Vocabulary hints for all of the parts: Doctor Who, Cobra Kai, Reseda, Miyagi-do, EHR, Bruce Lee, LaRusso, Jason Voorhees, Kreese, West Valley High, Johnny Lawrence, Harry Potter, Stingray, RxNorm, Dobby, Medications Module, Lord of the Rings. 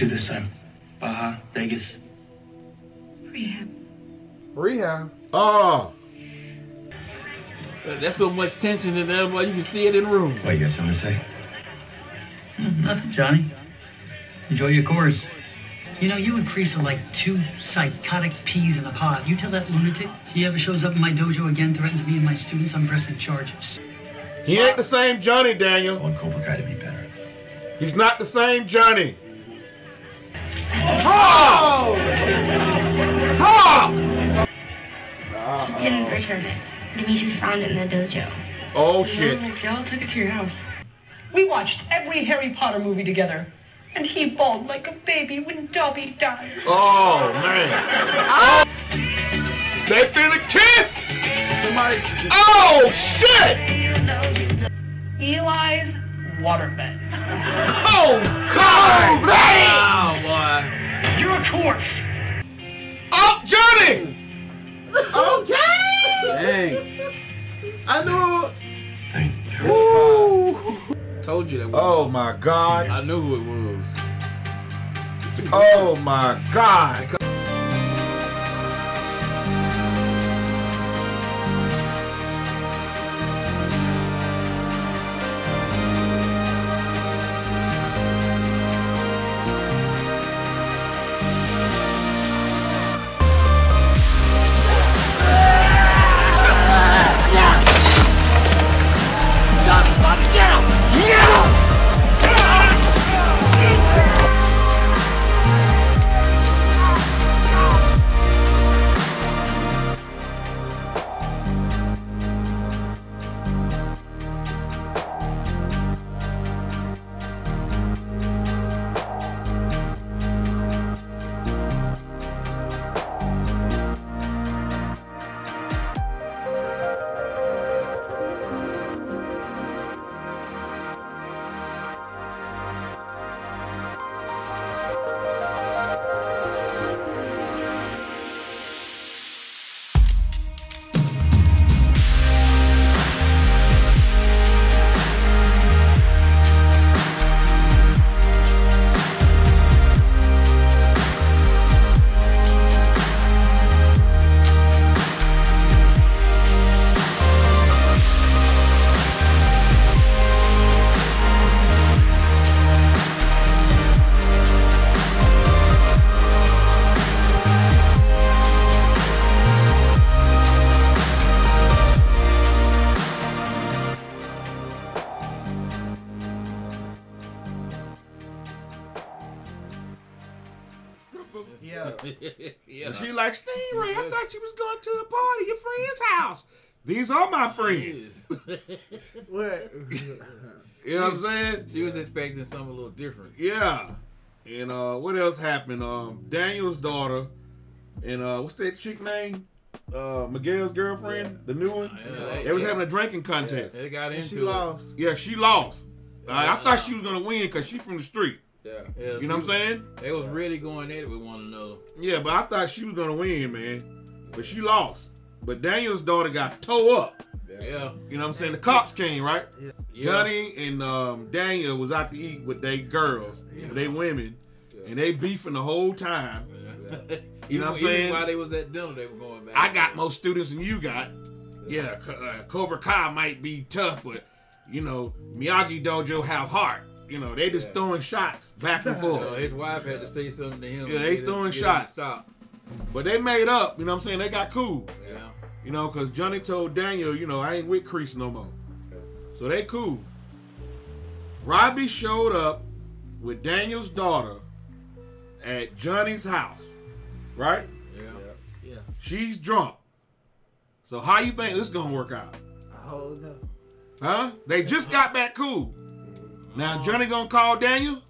to this time? Baja, Vegas. Rehab. Rehab? Oh. That's so much tension in there, boy. You can see it in the room. Why, you got something to say? Nothing, Johnny. Enjoy your course. You know, you and Kreese are like two psychotic peas in a pod. You tell that lunatic if he ever shows up in my dojo again, threatens me and my students, I'm pressing charges. He ain't the same Johnny, Daniel. I want Cobra Kai to be better. He's not the same Johnny. Oh! Oh! Oh! She didn't return it. Dimitri found it in the dojo. Oh, shit. Y'all took it to your house. We watched every Harry Potter movie together. And he bawled like a baby when Dobby died. Oh, man. Oh. They finna kiss! Oh, shit! Eli's waterbed. Oh, God! Oh, boy. You're corpse. Oh, Johnny! Okay! Dang. I know. Thank you. Told you that. Oh my God! I knew who it was. Oh my God! She like, Stingray, I thought you was going to a party, your friend's house. These are my friends. What? You know what I'm saying? She was expecting something a little different. Yeah. And what else happened? Daniel's daughter and what's that chick name? Miguel's girlfriend, the new one. They was having a drinking contest. They got into she lost. Yeah, she lost. I thought she was gonna win because she from the street. Yeah, yeah, you know what I'm saying? They was really going at it with one another. Yeah, but I thought she was gonna win, man. But she lost. But Daniel's daughter got towed up. Yeah, you know what I'm saying? The cops came, right? Yeah. Johnny and Daniel was out to eat with they girls, they women, and they beefing the whole time. Yeah. You know what I'm saying? While they was at dinner, they were going back. I got more students than you got. Yeah, Cobra Kai might be tough, but you know Miyagi-dojo have heart. You know, they just throwing shots back and forth. You know, his wife had to say something to him. Yeah, they throwing shots. Stop. But they made up, you know what I'm saying? They got cool. Yeah. You know, because Johnny told Daniel, you know, I ain't with Kreese no more. Okay. So they cool. Robbie showed up with Daniel's daughter at Johnny's house. Right? Yeah. Yeah. She's drunk. So how you think this gonna work out? I don't know. Huh? They just got back cool. Now Johnny gonna call Daniel?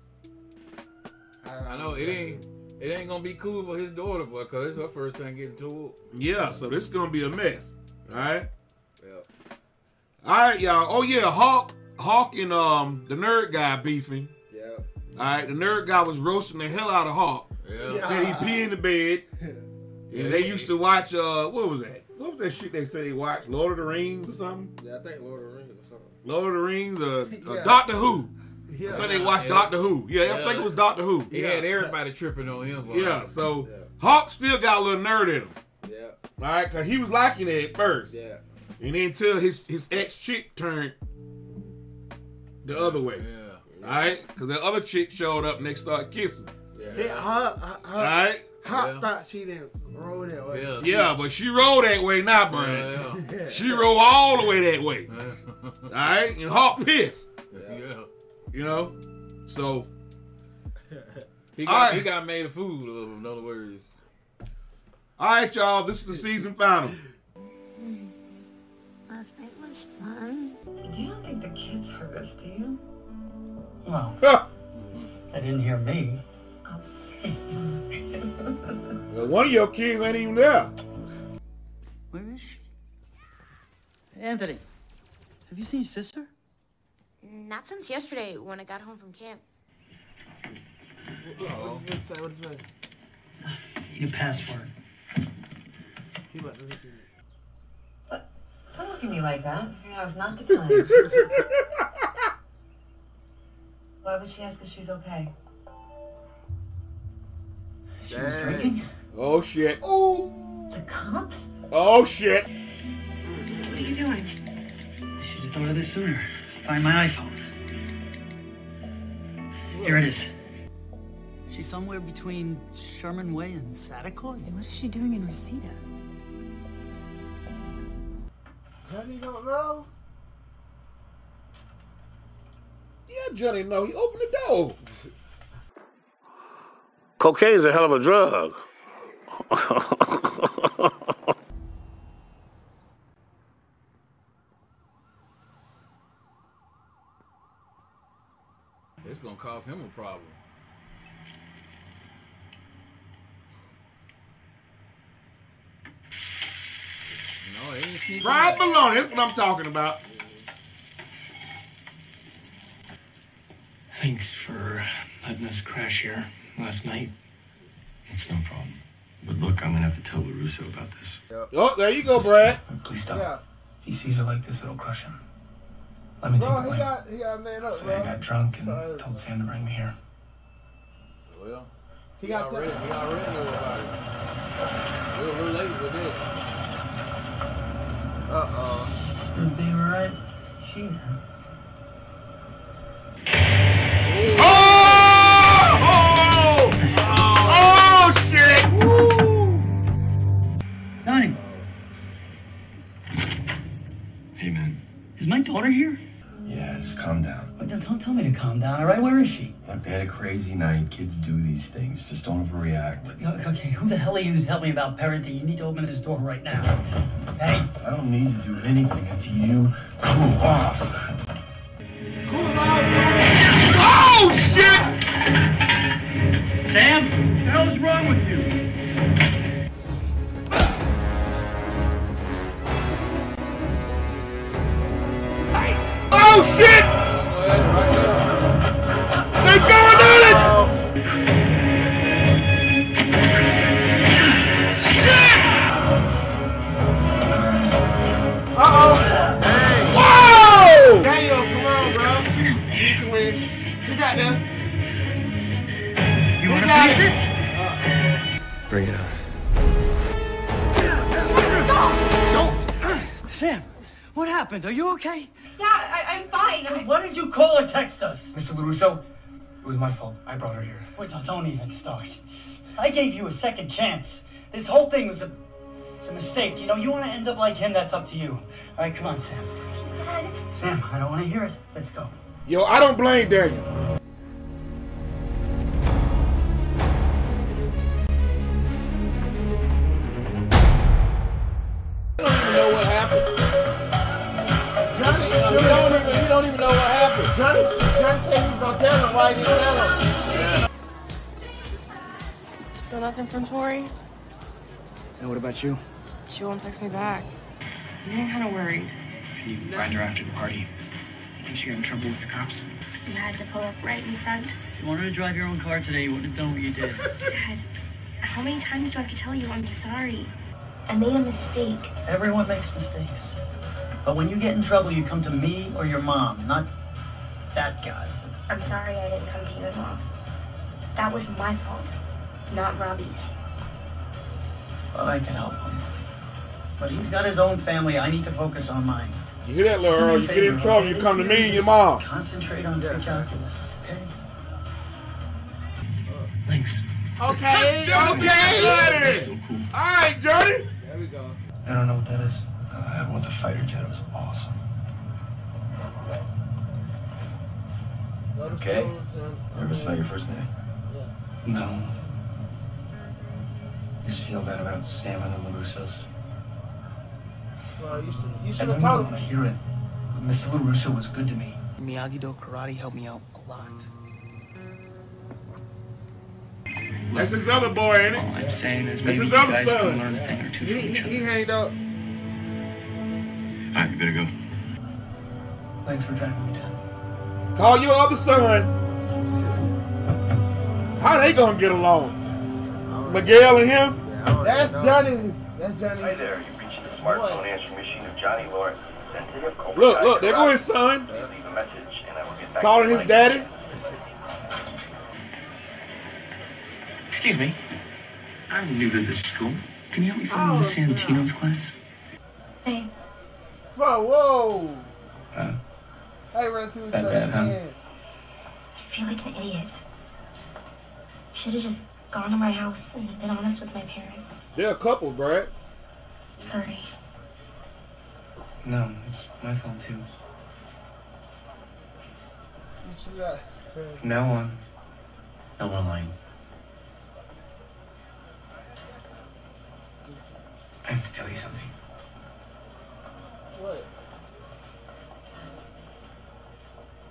I know it ain't gonna be cool for his daughter, boy, cause it's her first time getting to it. Yeah, so this is gonna be a mess. Alright? Yeah. Alright, y'all. Oh yeah, Hawk and the nerd guy beefing. Yeah. Alright, the nerd guy was roasting the hell out of Hawk. Yeah. Said he pee in the bed. Yeah, they used to watch what was that? What was that shit they said they watched? Lord of the Rings or something? Yeah, I think Lord of the Rings or something. Doctor Who. Yeah. But they watched Doctor Who. Yeah, I think it was Doctor Who. He had everybody tripping on him. Yeah, so Hawk still got a little nerd in him. Yeah. All right, because he was liking it at first. Yeah. And then until his ex-chick turned the other way. Yeah. All right? Because the other chick showed up and they started kissing. Yeah. All right? Hawk thought she didn't roll that way. Yeah, but she rolled that way now, Brian. She rolled all the way that way. All right? And Hawk pissed. Yeah. You know? So. He got made of food, in other words. All right, y'all. This is the season final. Last night was fun. You don't think the kids heard us, do you? No. They didn't hear me. I'm well, one of your kids ain't even there. Where is she? Anthony, have you seen your sister? Not since yesterday when I got home from camp. Oh. What's that? What's that? Need a password. Don't look at me like that. Now's not the time. Why would she ask if she's okay? She was drinking. Oh shit. Oh. The cops? Oh shit. What are you doing? I should have thought of this sooner. Find my iPhone. Whoa. Here it is. She's somewhere between Sherman Way and Satakoy. What is she doing in Reseda? Johnny don't know. Yeah, Johnny know. He opened the door. Cocaine's a hell of a drug. It's gonna cause him a problem. Fried bologna, that's what I'm talking about. Thanks for letting us crash here last night. It's no problem. But look, I'm gonna have to tell LaRusso about this. Oh, there you go, Brad. Please stop. Yeah. If he sees her like this, it'll crush him. Let me take the blame. He got made up, I got drunk and told Sam to bring me here. Well, he already knew about it. We're late with this. Uh-oh. It'll be right here. Oh! Oh, shit! Woo! Donnie. Hey, man. Is my daughter here? Yeah, just calm down. Wait, no, don't tell me to calm down, all right? Where is she? I've had a crazy night. Kids do these things. Just don't overreact. Okay, who the hell are you to tell me about parenting? You need to open this door right now. Hey! I don't need to do anything until you cool off. Cool off! Oh, shit! Sam, what the hell is wrong with you? Oh, shit! They're going at it! Shit! Uh-oh. Hey. Whoa! Daniel, come on, bro. You can win. You got this. You want to finish this? Bring it on. Don't! Sam! What happened? Are you okay? Yeah, I'm fine. Why did you call or text us? Mr. LaRusso, it was my fault. I brought her here. Wait, no, don't even start. I gave you a second chance. This whole thing was a mistake. You know, you want to end up like him, that's up to you. All right, come on, Sam. He's dead. Sam, I don't want to hear it. Let's go. Yo, I don't blame Daniel. I don't even know what happened. We don't even know what happened. Johnny said he was going to tell him why he didn't tell him. Yeah. Still nothing from Tori? And what about you? She won't text me back. I'm getting kind of worried. You can find her after the party. You think she got in trouble with the cops? You had to pull up right in front. If you wanted to drive your own car today, you wouldn't have done what you did. Dad, how many times do I have to tell you I'm sorry? I made a mistake. Everyone makes mistakes. But when you get in trouble, you come to me or your mom, not that guy. I'm sorry I didn't come to your mom. That was my fault, not Robbie's. Well, I can help him. But he's got his own family. I need to focus on mine. You hear that, Laura? You get in trouble, you come to me and your mom. Concentrate on your calculus, okay? Thanks. Okay. Okay. All right, Jody. There we go. I don't know what that is. I want the fighter jet. It was awesome. Okay. Nervous about your first day? Yeah. No. Just feel bad about Sam and the LaRussos. Well, you should have told him. I don't want to hear it. Mr. LaRusso was good to me. Miyagi-do karate helped me out a lot. That's his other boy, ain't it? All I'm saying is maybe you guys can learn a thing or two from each other. He hanged up. Alright, you better go. Thanks for driving me down. Call your other son. How they gonna get along? Miguel and him? Yeah, that's Johnny's. That's Johnny. Hi there, you reached the smartphone answering machine of Johnny Lawrence. Look, look, there goes his son. Leave a message and I will get back. Calling his daddy. Excuse me, I'm new to this school. Can you help me find Miss Santino's class? Hey. Bro, whoa! I ran through each other again. I feel like an idiot. Should have just gone to my house and been honest with my parents. They're a couple, Brad. Sorry. No, it's my fault too. From now on, no more lying. I have to tell you something. What?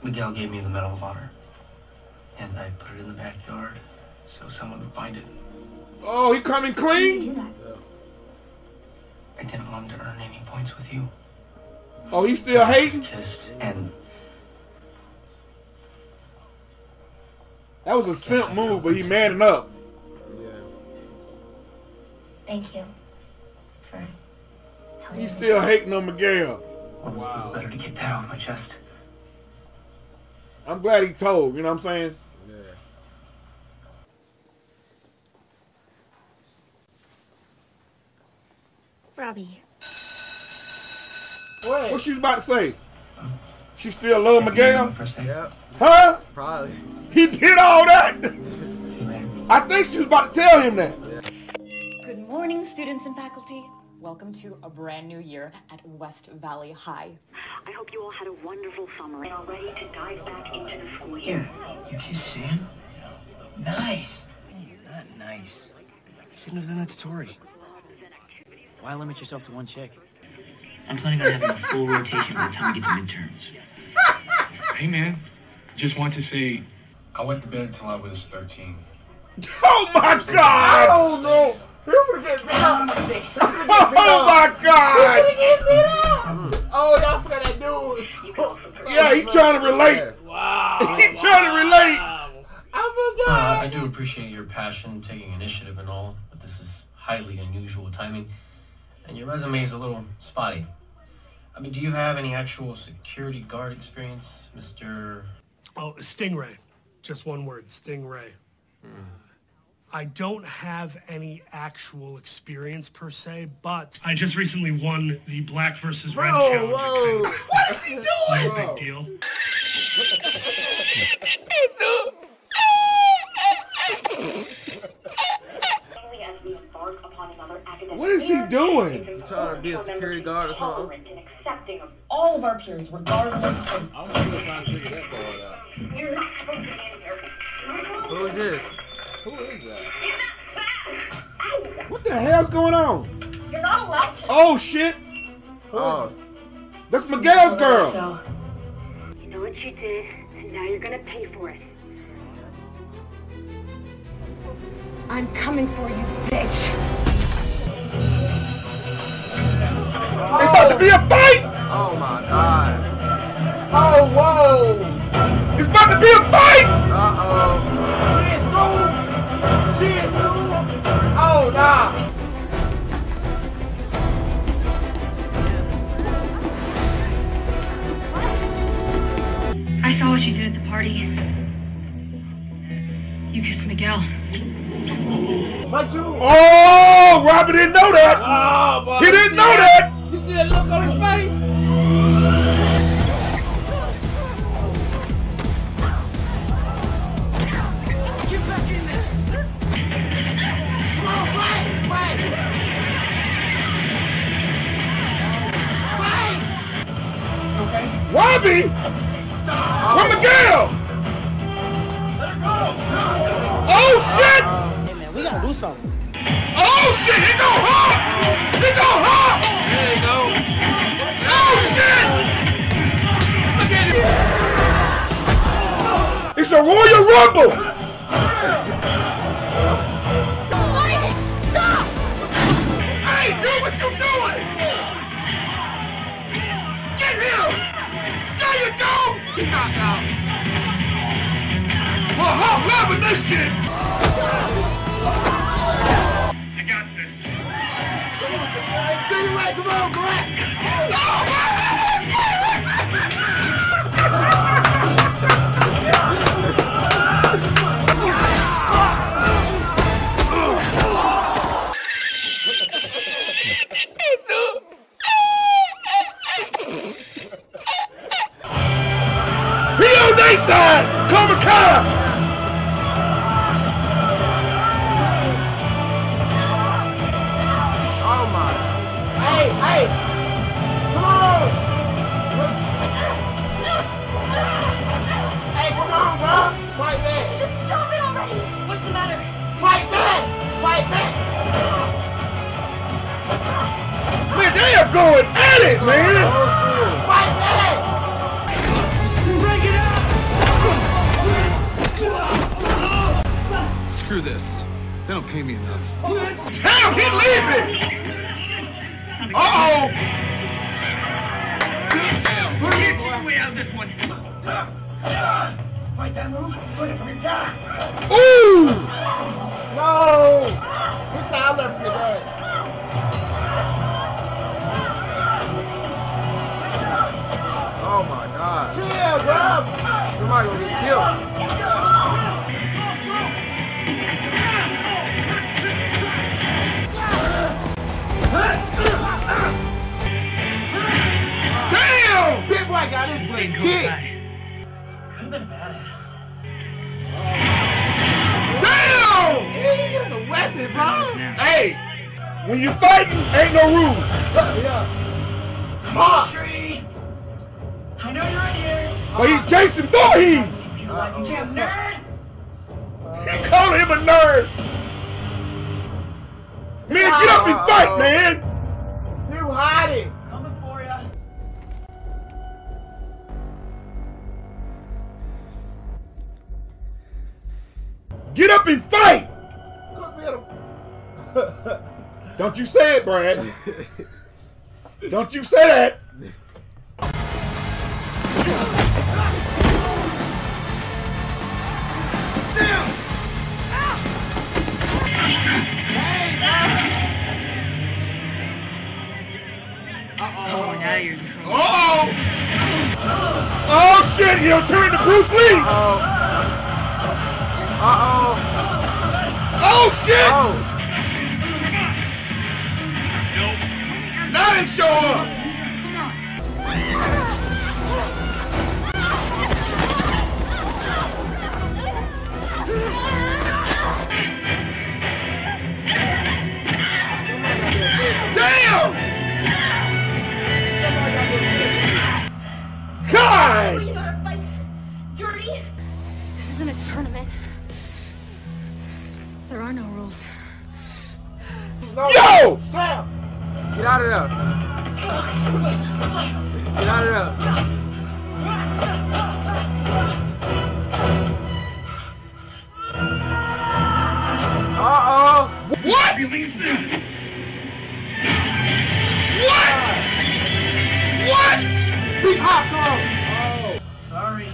Miguel gave me the Medal of Honor. And I put it in the backyard so someone would find it. Oh, he coming clean? I didn't want him to earn any points with you. Oh, he's still hating? Kissed and... That was a simp move, but he manning up. Yeah. Thank you. He's still hating on Miguel. Well, wow. It was better to get that off my chest. I'm glad he told, you know what I'm saying? Yeah. Robbie. What she's about to say? She still love Miguel? Yep. Huh? Probably. He did all that! I think she was about to tell him that. Yeah. Good morning, students and faculty. Welcome to a brand new year at West Valley High. I hope you all had a wonderful summer and are ready to dive back into the school year. You kissed Sam? Nice. Not nice. You shouldn't have done that to Tori. Why limit yourself to one chick? I'm planning on having a full rotation by the time we get to midterms. Hey man, just want to say, I went to bed until I was 13. Oh my God! I don't know. Oh my God! Oh, y'all forgot that dude. Yeah, he's trying to relate. Wow. He's trying to relate. I forgot. I do appreciate your passion, taking initiative and all, but this is highly unusual timing, and your resume is a little spotty. I mean, do you have any actual security guard experience, Mr.? Oh, Stingray. Just one word, Stingray. Hmm. I don't have any actual experience per se, but I just recently won the Black versus Red challenge. Whoa. What is he doing? No big deal. What is he doing? He's trying to be a security guard or something. All of our peers, regardless of. I'm still trying to figure that boy out. You're not supposed to be in here. Who is this? Who is that? What the hell's going on? You're not allowed to. Oh shit! Oh, that's Miguel's girl. So. You know what you did, and now you're gonna pay for it. I'm coming for you, bitch. Oh. It's about to be a fight. Oh my God. Oh whoa! It's about to be a fight. She is gone. She is the one. Oh, nah. I saw a what you did at the party. You kissed Miguel. Oh, Robert didn't know that. Oh, boy, he didn't know that. You see that look on his face? Get back in there. Oh, wait, wait. Wait. Okay. Robbie. Where Miguel? Let her go! Oh shit! Hey man, we gotta do something. Oh shit! It go hard! It go hard! There you go. Oh shit! Look at it! It's a Royal Rumble! Stop! Hey, do what you doing! Get him! There you go! Knockout. Well, how loving this kid? You got this. Stingray, come on, black. Oh my side, Cobra Kai. Oh my! Hey, hey! Come on! Listen. Hey, come on, bro! Fight back! Just stop it already! What's the matter? Fight back! Fight back! Man, they are going at it, man! Screw this. They don't pay me enough. Damn, he leaving! Uh-oh! We'll get you way out of this one. Like that move? Put it from your dad. Ooh! No! It's out there for your dad. Oh my god. Chill, bro! Somebody gonna get killed. Damn! Big boy got his dick. Could have been a badass. Damn! He is a weapon, bro. Hey, when you fighting, ain't no rules. Yeah. It's a tree. I know you're in here. But he's Jason Voorhees. You like a nerd? He called him a nerd. Man, get up and fight, man. You hide it. Coming for ya. Get up and fight. Look at him. Don't you say it, Brad. Don't you say that. Oh shit, he'll turn to Bruce Lee! Oh shit! Now they show up! Damn! God! You gotta fight dirty. This isn't a tournament. There are no rules. No. Yo! Sam! Get out of there. Get out of there. Uh-oh. What? What? What? Be hot, oh, sorry,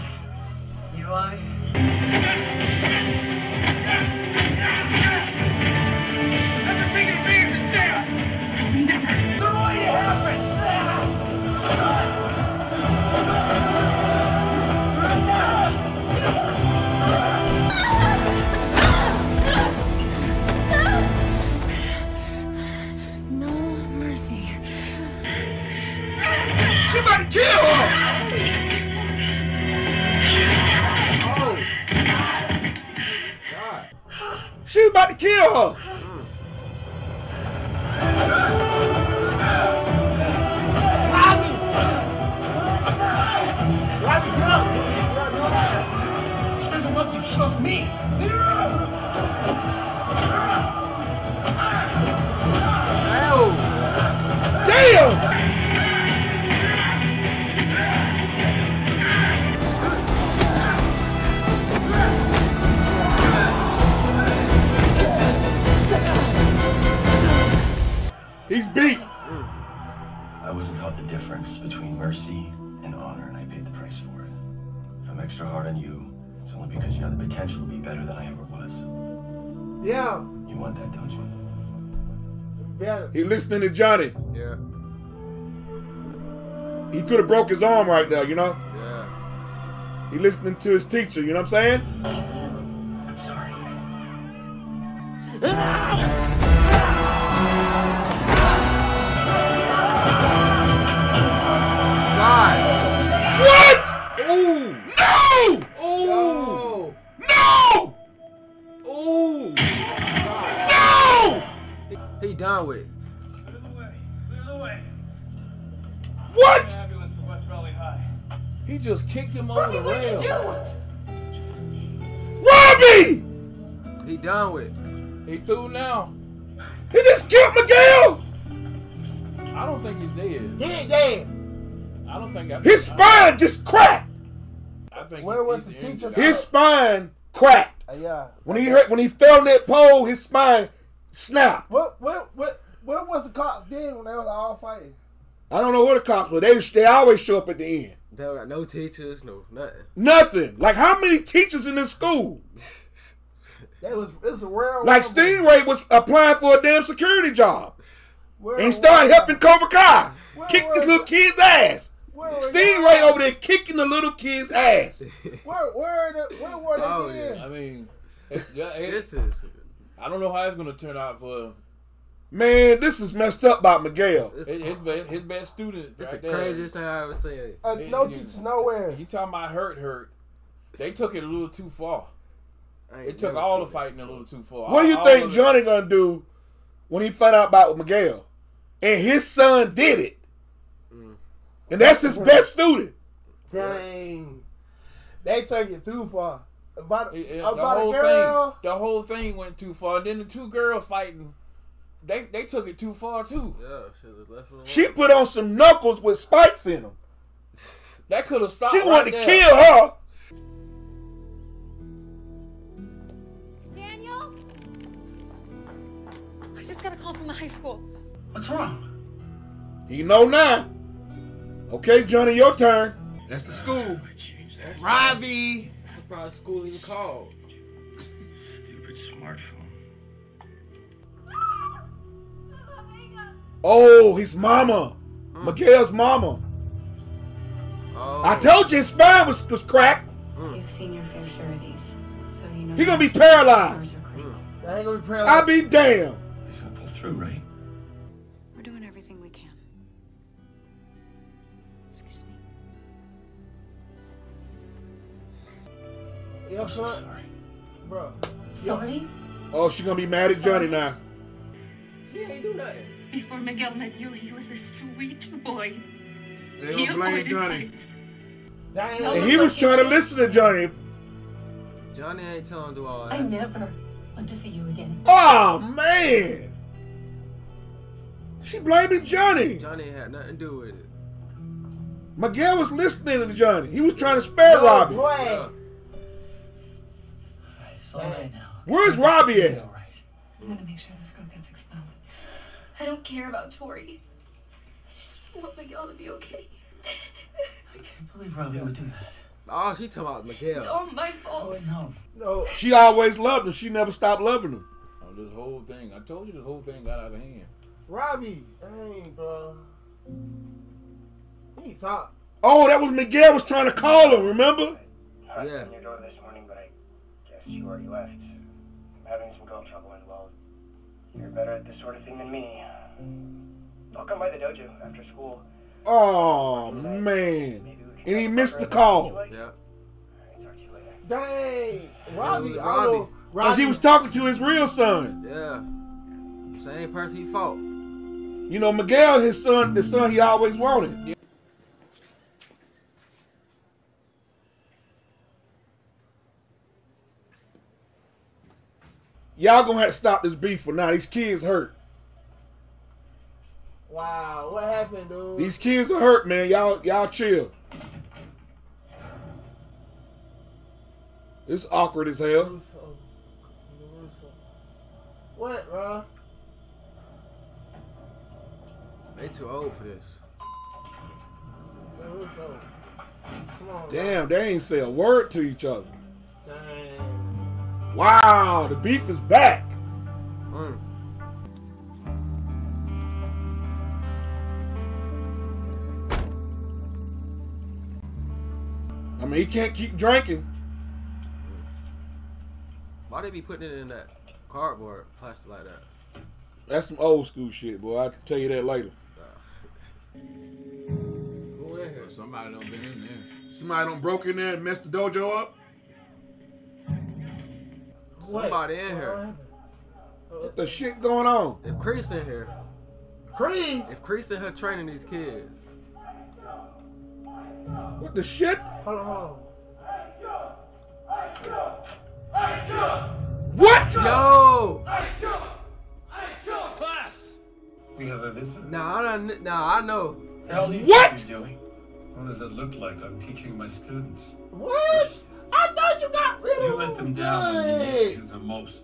Eli. That's a big advantage to Sarah. Never. No way it happened. No. Somebody kill her! Oh. God. She's about to kill her! She doesn't love you, she loves me. Damn! He's beat. I wasn't taught the difference between mercy and honor, and I paid the price for it. If I'm extra hard on you, it's only because you have the potential to be better than I ever was. Yeah. You want that, don't you? Yeah. He listening to Johnny. Yeah. He could have broke his arm right now, you know? Yeah. He listening to his teacher, you know what I'm saying? I'm sorry. God. What? Ooh. No! Ooh. No! No! No! Ooh. No! He done with it. Clear the way. Clear the way. What? Ambulance to West Valley High. He just kicked him over the rail. What did you do? Robbie! He done with it. He through now. He just killed Miguel! I don't think he's dead. He ain't dead. I don't think his spine just cracked! I think where was the teacher? His spine cracked. Yeah. When he hurt, when he fell in that pole, his spine snapped. What was the cops then when they was all fighting? I don't know where the cops were. They always show up at the end. They don't got no teachers, no nothing. Nothing. Like how many teachers in this school? That was it's a world. Like Stingray was applying for a damn security job, and started helping Cobra Kai kick this little kid's ass. Stingray over there kicking the little kid's ass. Where were they? Oh, yeah. I mean, this is. I don't know how it's gonna turn out for. Man, this is messed up by Miguel. His best student. It's right the craziest thing I ever seen. No teachers nowhere. You talking about hurt? They took it a little too far. It took all the fighting a little too far. What do you think Johnny gonna do when he found out about Miguel and his son did it? Mm. And that's his best student. Dang, they took it too far. About a girl. The whole thing went too far. Then the two girls fighting. They took it too far too. Yeah, she put on some knuckles with spikes in them. That could have stopped. She wanted to kill her. Daniel, I just got a call from the high school. What's wrong? You know now. Okay, Johnny, your turn. That's the school. Ravi. That's probably the school even called. Stupid smartphone. Oh, his mama. Miguel's mama. Oh. I told you his spine was cracked. You've seen your fair share of these. So you know he's going to be paralyzed. I'll be damned. He's going to pull through, right? We're doing everything we can. Excuse me. Yo, son. Sorry. Bro. Sorry? Oh, she's going to be mad at Johnny now. He ain't do nothing. Before Miguel met you, he was a sweet boy. They don't blame Johnny. And he was trying to listen to Johnny. Johnny ain't telling him to do all that. I never want to see you again. Oh, man. She blaming Johnny. Johnny had nothing to do with it. Miguel was listening to Johnny. He was trying to spare Robbie. Yeah. Where's Robbie at? I'm going to make sure this girl gets expelled. I don't care about Tori. I just want Miguel to be okay. I can't believe Robbie would do that. Oh, she talking about Miguel. It's all my fault. Oh, no. She always loved him. She never stopped loving him. Oh, this whole thing. I told you this whole thing got out of hand. Robbie. Dang, bro. He's hot. Oh, that was Miguel was trying to call him, remember? I knocked on your door this morning, but I guess you already left. I'm having some girl trouble as well. You're better at this sort of thing than me. I'll come by the dojo after school. Oh, man. And he missed the call. Yeah. Dang. Robbie. Because he was talking to his real son. Yeah. Same person he fought. You know, Miguel, his son, the son he always wanted. Yeah. Y'all gonna have to stop this beef for now. These kids hurt. Wow, what happened, dude? These kids are hurt, man. Y'all chill. It's awkward as hell. What, bro? They too old for this. Come on, damn, bro. They ain't say a word to each other. Damn. Wow, the beef is back. I mean, he can't keep drinking. Why they be putting it in that cardboard plastic like that? That's some old school shit, boy. I'll tell you that later. Who in here? Somebody done been in there. Somebody done broke in there and messed the dojo up? What? Somebody in here. What the shit going on? If Kreese in here. Kreese? If Kreese in here training these kids. What the shit? Hold on, hold on. What? Yo! We have a visit. Nah, I know. What? What does it look like? I'm teaching my students. What? I thought you got rid of them. You let them down when you needed them the most.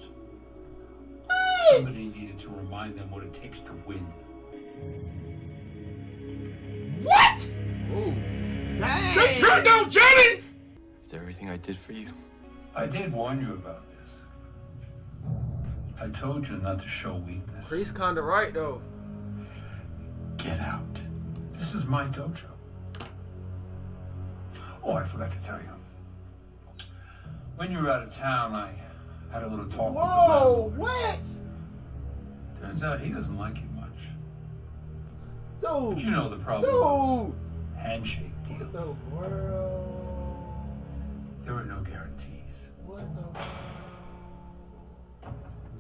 What? Somebody needed to remind them what it takes to win. What? Ooh. Dang. They turned on Johnny! After everything I did for you. I did warn you about this. I told you not to show weakness. Kreese kinda right though. Get out. This is my dojo. Oh, I forgot to tell you. When you were out of town, I had a little talk with the landlord. What? Turns out he doesn't like you much. Dude. But you know the problem was handshake deals. What the world? There were no guarantees. What the world?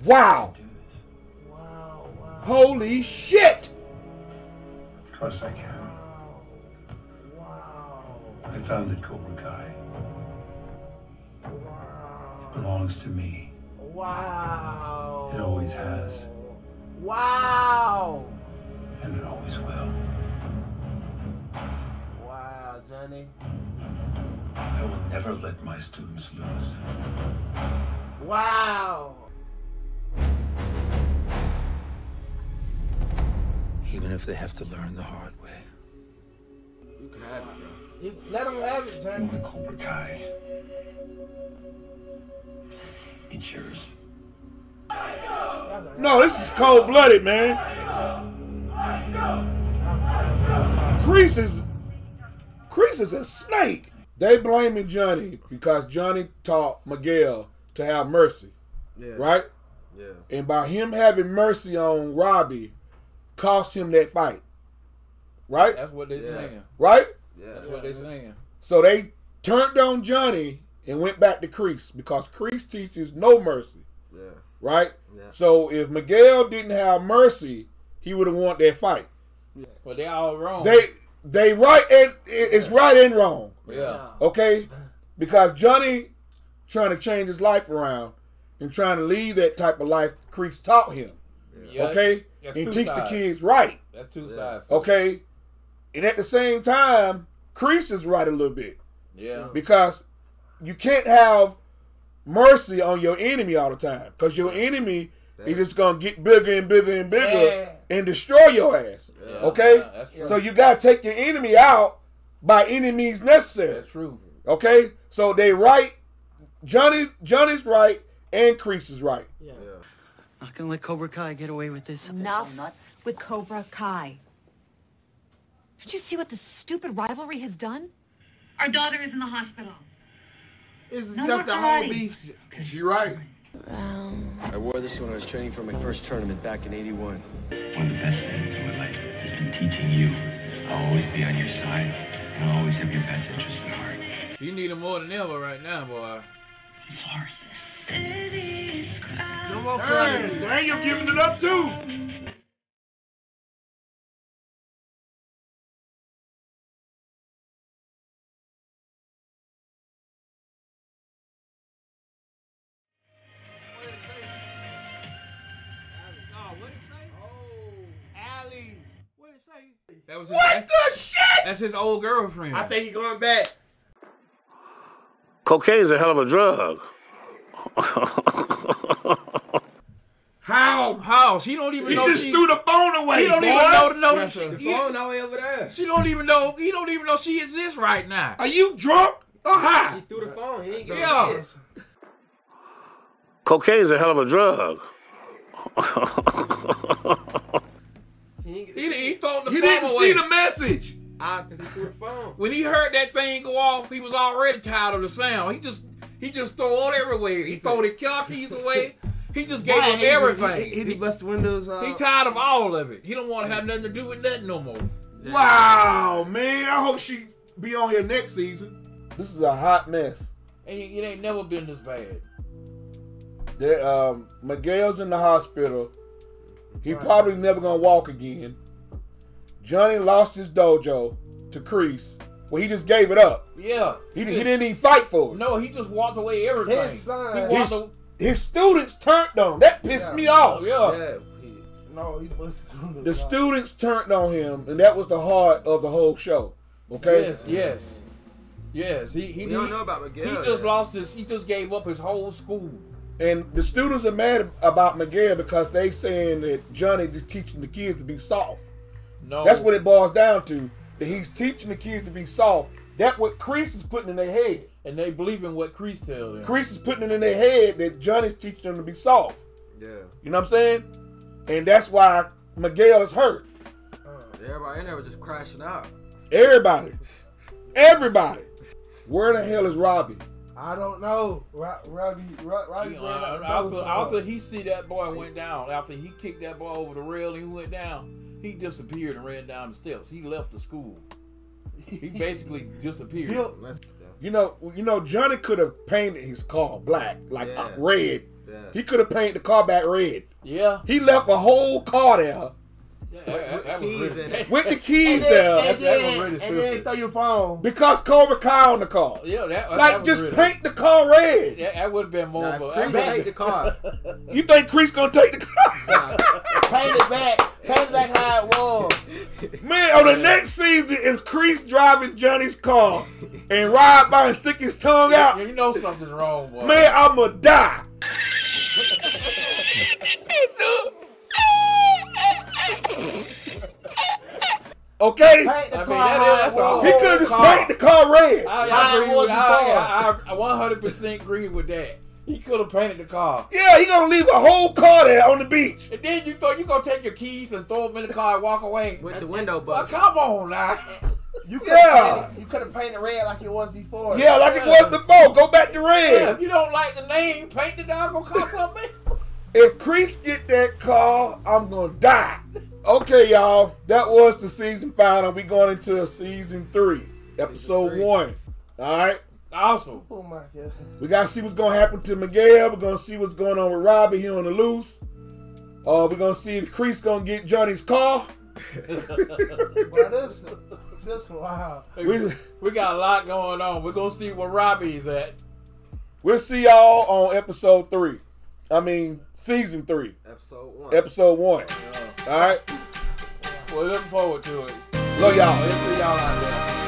Wow. Wow, wow. Holy shit! Plus I can. Wow. I founded Cobra Kai. Wow. It belongs to me. Wow. It always has. Wow. And it always will. Wow, Johnny. I will never let my students lose. Wow. Even if they have to learn the hard way. You can have it, bro. You let them have it, Johnny. We're Cobra Kai. It's yours. No, this is cold-blooded, man. Kreese is a snake. They blaming Johnny because Johnny taught Miguel to have mercy, right? Yeah. And by him having mercy on Robbie, cost him that fight, right? That's what they saying, right? Yeah, that's what they saying. So they turned on Johnny and went back to Kreese because Kreese teaches no mercy, right? Yeah. So if Miguel didn't have mercy, he would have won that fight. Yeah. Well, they all wrong. They right and it's right and wrong. Yeah. Okay, because Johnny trying to change his life around and trying to leave that type of life Kreese taught him. Yeah. Okay, and teach the kids right. That's two sides. Okay, and at the same time, Kreese is right a little bit. Yeah. Because you can't have mercy on your enemy all the time because your enemy. He's just going to get bigger and bigger and bigger and destroy your ass. Yeah, okay? Yeah, so you got to take your enemy out by any means necessary. That's true. Okay? So they right. Johnny's right and Kreese is right. Yeah. I'm not going to let Cobra Kai get away with this. Enough with Cobra Kai. Don't you see what this stupid rivalry has done? Our daughter is in the hospital. It's just a whole beef. She's right. I wore this when I was training for my first tournament back in '81. One of the best things in my life has been teaching you. I'll always be on your side, and I'll always have your best interest in heart. You need him more than ever right now, boy. I'm sorry. The city is crowded. No more crying. Dang, you're giving it up too. That was his, what the shit? That's his old girlfriend. I think he's going back. Cocaine is a hell of a drug. How? How? She don't even know. He just threw the phone away. He don't even know. The phone all the way over there. She don't even know. He don't even know she exists right now. Are you drunk or high? He threw the phone. He ain't gonna miss. Cocaine is a hell of a drug. He thought the phone didn't away. See the message. He threw the phone. When he heard that thing go off, he was already tired of the sound. He just threw it everywhere. He threw the car keys away. He just gave him everything. He busted windows out. He tired of all of it. He don't want to have nothing to do with nothing no more. Yeah. Wow, man. I hope she be on here next season. This is a hot mess. And it ain't never been this bad. Miguel's in the hospital. He probably never gonna walk again. Johnny lost his dojo to Kreese. Well, he just gave it up. Yeah. He didn't even fight for it. No, he just walked away everything. His son. His students turned on him. That pissed me off. The students turned on him, and that was the heart of the whole show. Okay? Yes, yes. Yes. We don't know about Miguel. He just lost his, he just gave up his whole school. And the students are mad about Miguel because they saying that Johnny is teaching the kids to be soft. No. That's what it boils down to. That he's teaching the kids to be soft. That's what Kreese is putting in their head. And they believe in what Kreese tells them. Kreese is putting it in their head that Johnny's teaching them to be soft. Yeah. You know what I'm saying? And that's why Miguel is hurt. Everybody in there was just crashing out. Everybody. Everybody. Where the hell is Robbie? I don't know. Robbie after he see that boy went down, after he kicked that boy over the rail and he went down, he disappeared and ran down the steps. He left the school. He basically disappeared. You know, Johnny could have painted his car black, like red. Yeah. He could have painted the car back red. Yeah. He left a whole car there. With the keys there, and then throw your phone because Cobra Kai on the car. Yeah, that just really paint the car red. That would have been more. Kreese take the car. You think Kreese gonna take the car? Nah. Paint it back how it was. Man, on the next season, if Kreese driving Johnny's car and ride by and stick his tongue out, you know something's wrong, boy. Man, I'ma die. Okay, he could have just painted the car red. I 100% agree with that. He could have painted the car. Yeah, he gonna leave a whole car there on the beach. And then you thought you gonna take your keys and throw them in the car and walk away with the window busted. Come on now. You could have painted red like it was before. Yeah, like it was before. Go back to red. Yeah, if you don't like the name, paint the doggone car something. If Kreese get that car, I'm gonna die. Okay, y'all, that was the season final. We going into season 3, episode 1. All right, awesome. Oh my God. We gotta see what's gonna happen to Miguel. We're gonna see what's going on with Robbie here on the loose. We're gonna see if Kreese gonna get Johnny's car. This wow. We got a lot going on. We're gonna see where Robbie's at. We'll see y'all on episode 3. I mean, season 3. Episode 1. Episode 1. Yeah. All right. We're looking forward to it. Love y'all. Let's see y'all out there.